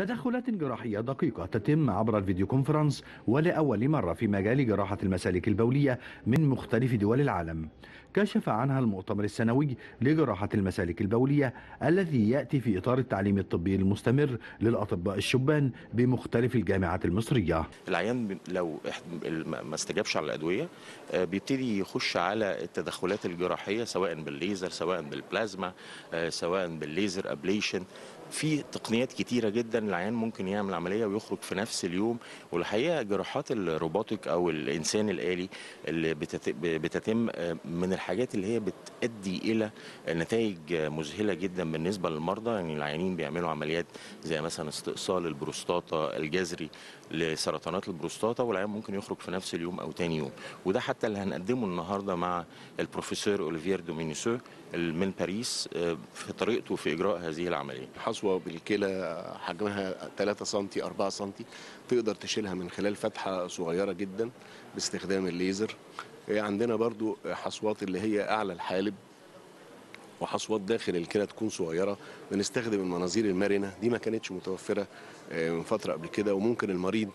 تدخلات جراحية دقيقة تتم عبر الفيديو كونفرنس ولأول مرة في مجال جراحة المسالك البولية من مختلف دول العالم، كشف عنها المؤتمر السنوي لجراحة المسالك البولية الذي يأتي في إطار التعليم الطبي المستمر للأطباء الشبان بمختلف الجامعات المصرية. العيان لو ما استجابش على الأدوية بيبتدي يخش على التدخلات الجراحية، سواء بالليزر سواء بالبلازما سواء بالليزر أبليشن. في تقنيات كتيرة جدا العيان ممكن يعمل عملية ويخرج في نفس اليوم. والحقيقة جراحات الروبوتيك أو الإنسان الآلي اللي بتتم من الحاجات اللي هي بتؤدي إلى نتائج مذهلة جدا بالنسبة للمرضى. يعني العيانين بيعملوا عمليات زي مثلا استئصال البروستاتا، الجذري لسرطانات البروستاتا، والعيان ممكن يخرج في نفس اليوم أو تاني يوم. وده حتى اللي هنقدمه النهاردة مع البروفيسور أوليفير دومينيسو من باريس في طريقته في إجراء هذه العملية. حصوة بالكلى حجمها 3 سم 4 سم تقدر تشيلها من خلال فتحة صغيرة جدا باستخدام الليزر. عندنا برضو حصوات اللي هي أعلى الحالب وحصوات داخل الكلى تكون صغيرة. بنستخدم المناظير المرنة، دي ما كانتش متوفرة من فترة قبل كده، وممكن المريض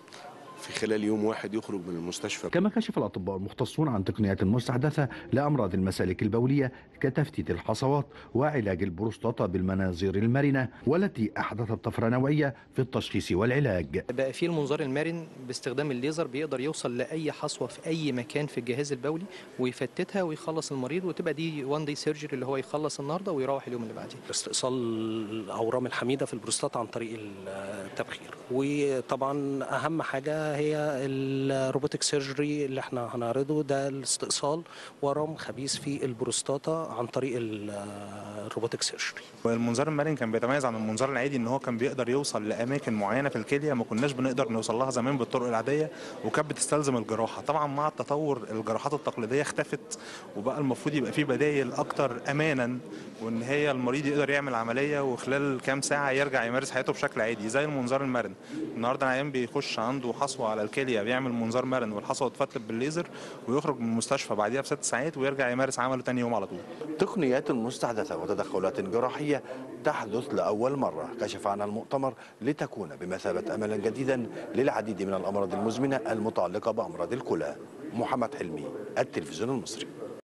في خلال يوم واحد يخرج من المستشفى. كما كشف الأطباء المختصون عن تقنيات مستحدثة لأمراض المسالك البولية كتفتيت الحصوات وعلاج البروستاتا بالمناظير المرنة، والتي أحدثت طفرة نوعية في التشخيص والعلاج. بقى في المنظار المرن باستخدام الليزر بيقدر يوصل لأي حصوة في أي مكان في الجهاز البولي ويفتتها ويخلص المريض، وتبقى دي وان داي سيرجري اللي هو يخلص النهارده ويروح اليوم اللي بعديه. استئصال أورام الحميدة في البروستاتا عن طريق التبخير. وطبعا أهم حاجة هي الروبوتيك سيرجري اللي احنا هنعرضه ده الاستئصال ورم خبيث في البروستاتا عن طريق الروبوتيك سيرجري. المنظار المرن كان بيتميز عن المنظار العادي ان هو كان بيقدر يوصل لاماكن معينه في الكليه ما كناش بنقدر نوصل لها زمان بالطرق العاديه، وكانت بتستلزم الجراحه. طبعا مع التطور الجراحات التقليديه اختفت، وبقى المفروض يبقى في بدائل اكتر امانا، وان هي المريض يقدر يعمل عمليه وخلال كام ساعه يرجع يمارس حياته بشكل عادي زي المنظار المرن. النهارده العيان بيخش عنده حصوه على الكليه بيعمل منظار مرن والحصوه تفتلت بالليزر ويخرج من المستشفى بعديها ب6 ساعات ويرجع يمارس عمله تاني يوم على طول. تقنيات مستحدثه وتدخلات جراحيه تحدث لاول مره كشف عنها المؤتمر لتكون بمثابه امل جديدا للعديد من الامراض المزمنه المتعلقه بامراض الكلى. محمد حلمي، التلفزيون المصري.